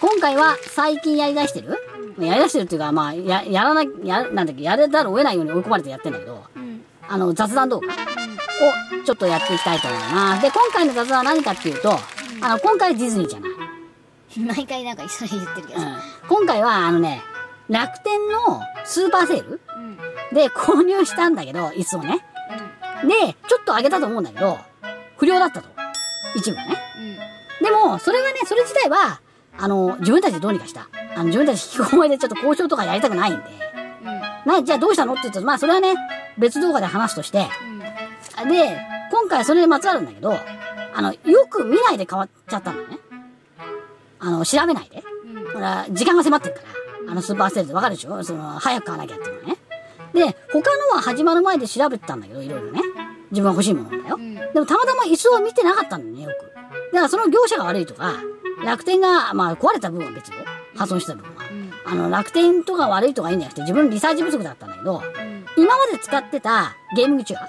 今回は最近やりだしてる、やりだしてるっていうか、まあ、やるだろう得ないように追い込まれてやってんだけど、雑談動画をちょっとやっていきたいと思います。で、今回の雑談は何かっていうと、今回ディズニーじゃない。毎回なんかそれ言ってるけど、今回はね、楽天のスーパーセール、で購入したんだけど、椅子をね。で、ちょっと上げたと思うんだけど、不良だったと。一部がね。でも、それはね、それ自体は、自分たちでどうにかした。自分たち引きこもりでちょっと交渉とかやりたくないんで。じゃあどうしたのって言うと、まあそれはね、別動画で話すとして。で、今回それにまつわるんだけど、よく見ないで変わっちゃったんだよね。調べないで。ほら、時間が迫ってるから。スーパーセールでわかるでしょ、早く買わなきゃっていうのね。で、他のは始まる前で調べてたんだけど、いろいろね。自分が欲しいものなんだよ。でもたまたま椅子は見てなかったんだよね、よく。だからその業者が悪いとか、楽天が、まあ壊れた部分は別よ。破損した部分は。楽天とか悪いとかいいんじゃなくて、自分のリサーチ不足だったんだけど、今まで使ってたゲーミングチェアっ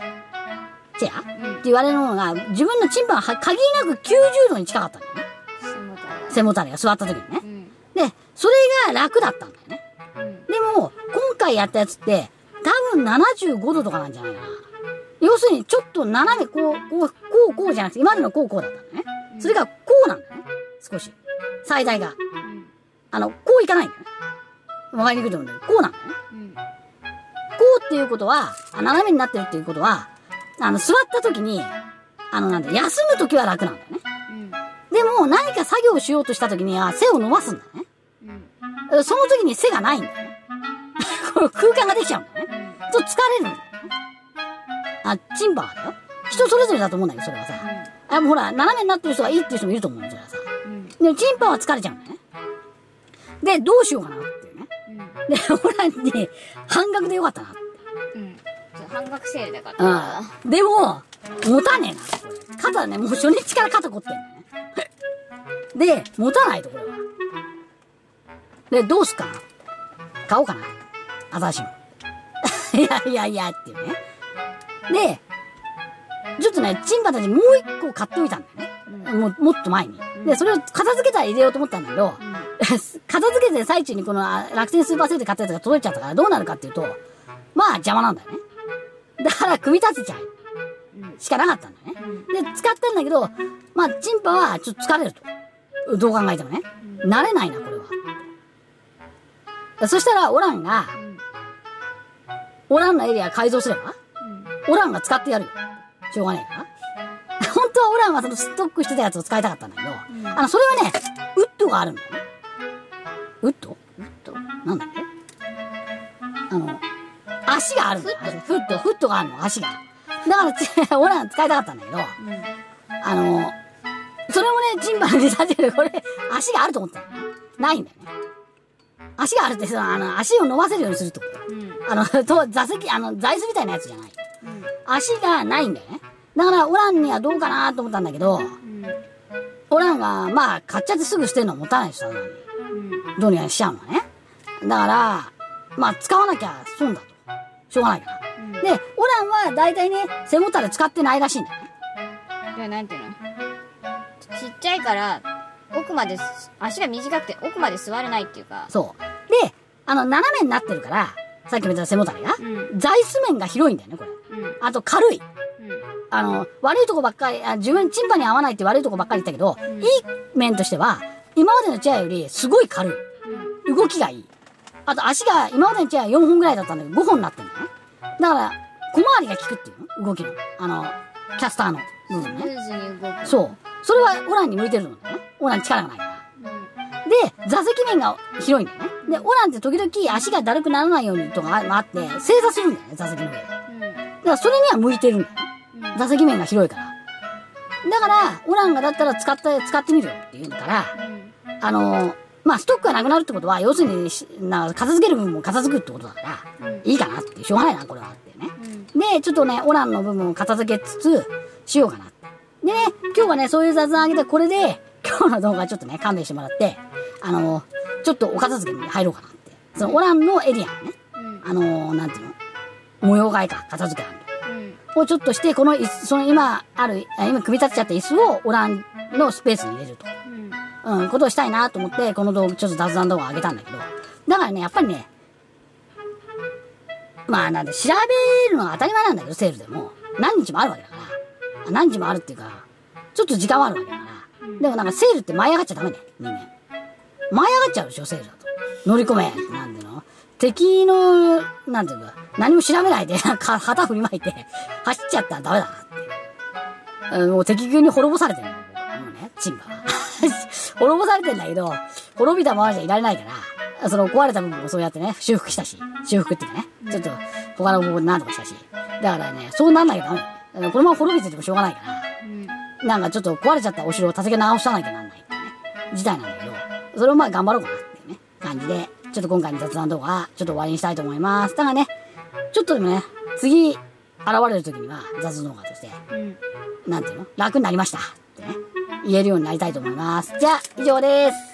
て言われるものが、自分のチンパンは限りなく90度に近かったんだよね。背もたれが座った時にね。で、それが楽だったんだよね。でも、今回やったやつって、多分75度とかなんじゃないかな。要するに、ちょっと斜めこうじゃなくて、今までのこうだったんだね。それがこうなんだよね。少し。最大が。こういかないんだよね。わかりにくいと思うんだけど、こうなんだよね。こうっていうことは、斜めになってるっていうことは、座った時に、なんだ、休む時は楽なんだよね。でも、何か作業しようとした時には、背を伸ばすんだよね。その時に背がないんだよね。空間ができちゃうんだよね。と疲れるんだよね。チンパンだよ。人それぞれだと思うんだけど、それはさ。もうほら、斜めになってる人がいいっていう人もいると思うんだよ、それはさ。でも、チンパンは疲れちゃうんだよね。で、どうしようかなっていうね。で、俺に、ね、半額でよかったなって。半額セールだから。でも、持たねえな。肩ね、もう初日から肩凝ってんだよね。で、持たないと、これは。で、どうすっかな。買おうかな。新しいの。いや、っていうね。で、ちょっとね、チンパたちもう一個買っておいたんだよね。もっと前に。で、それを片付けたら入れようと思ったんだけど、片付けてる最中にこの楽天スーパーセールで買ったやつが届いちゃったからどうなるかっていうと、まあ邪魔なんだよね。だから組み立てちゃう。しかなかったんだよね。で、使ったんだけど、まあチンパはちょっと疲れると。どう考えてもね。慣れないな、これは。そしたら、オランのエリア改造すればオランが使ってやるよ。しょうがないから。本当はオランはそのストックしてたやつを使いたかったんだけど、それはね、ウッドがあるんだよね。ウッドなんだっけ、足があるんだよ。フットがあるの、足が。だから、オラン使いたかったんだけど、それもね、チンパのリサーチでこれ、足があると思ったんだよね。ないんだよね。足があるって、足を伸ばせるようにするってこと。座席、座椅子みたいなやつじゃない。足がないんだよね。だから、オランにはどうかなと思ったんだけど、オランが、まあ、買っちゃってすぐ捨てるのは持たないでしょ、どうにかしちゃうのね。だから、まあ、使わなきゃ損だと。しょうがないから。で、オランは大体ね、背もたれ使ってないらしいんだよね。いや、なんていうの？ちっちゃいから、奥まで、足が短くて奥まで座れないっていうか。そう。で、斜めになってるから、さっきも言った背もたれが、座椅子面が広いんだよね、これ。あと軽い。悪いとこばっかり、自分チンパに合わないって悪いとこばっかり言ったけど、いい面としては、今までのチェアよりすごい軽い。動きがいい。あと足が、今までのチェア4本ぐらいだったんだけど、5本になってんだよね。だから、小回りが効くっていうの動きの。キャスターの部分ね。そう。それはオランに向いてるのね。オラン力がないから。で、座席面が広いんだよね。で、オランって時々足がだるくならないようにとかあって、正座するんだよね、座席の上で。だからそれには向いてるんだよね。座席面が広いから。だから、オランがだったら使ってみるよって言うんだから、まあ、ストックがなくなるってことは、要するに、片付ける部分も片付くってことだから、いいかなって、しょうがないな、これはってね。で、ちょっとね、オランの部分を片付けつつ、しようかなって。でね、今日はね、そういう雑談あげて、これで、今日の動画ちょっとね、勘弁してもらって、ちょっとお片付けに入ろうかなって。そのオランのエリアのね、なんていうの、模様替えか、片付けなんで。をちょっとして、この、今組み立てちゃった椅子をオランのスペースに入れると。ことをしたいなと思って、この動画、ちょっと雑談動画上げたんだけど。だからね、やっぱりね、まあなんで、調べるのは当たり前なんだけど、セールでも。何日もあるわけだから。何日もあるっていうか、ちょっと時間はあるわけだから。でもなんかセールって舞い上がっちゃダメね、人間。舞い上がっちゃうでしょ、セールだと。乗り込めってなんていうの敵の、なんていうか、何も調べないで、旗振りまいて、走っちゃったらダメだなって。もう敵軍に滅ぼされてるんだよ、もうね、チンバが。滅ぼされてんだけど、滅びたままじゃいられないから、その壊れた部分もそうやってね、修復したし、修復っていうかね、ちょっと他の部分なんとかしたし。だからね、そうなんなきゃダメ。このまま滅びててもしょうがないから、なんかちょっと壊れちゃったお城を助け直さなきゃなんないっていうね、事態なんだけど、それをまあ頑張ろうかなっていうね、感じで、ちょっと今回の雑談動画、ちょっと終わりにしたいと思います。だからね、ちょっとでもね、次、現れる時には雑談動画として、なんていうの楽になりましたってね。言えるようになりたいと思います。じゃあ、以上です。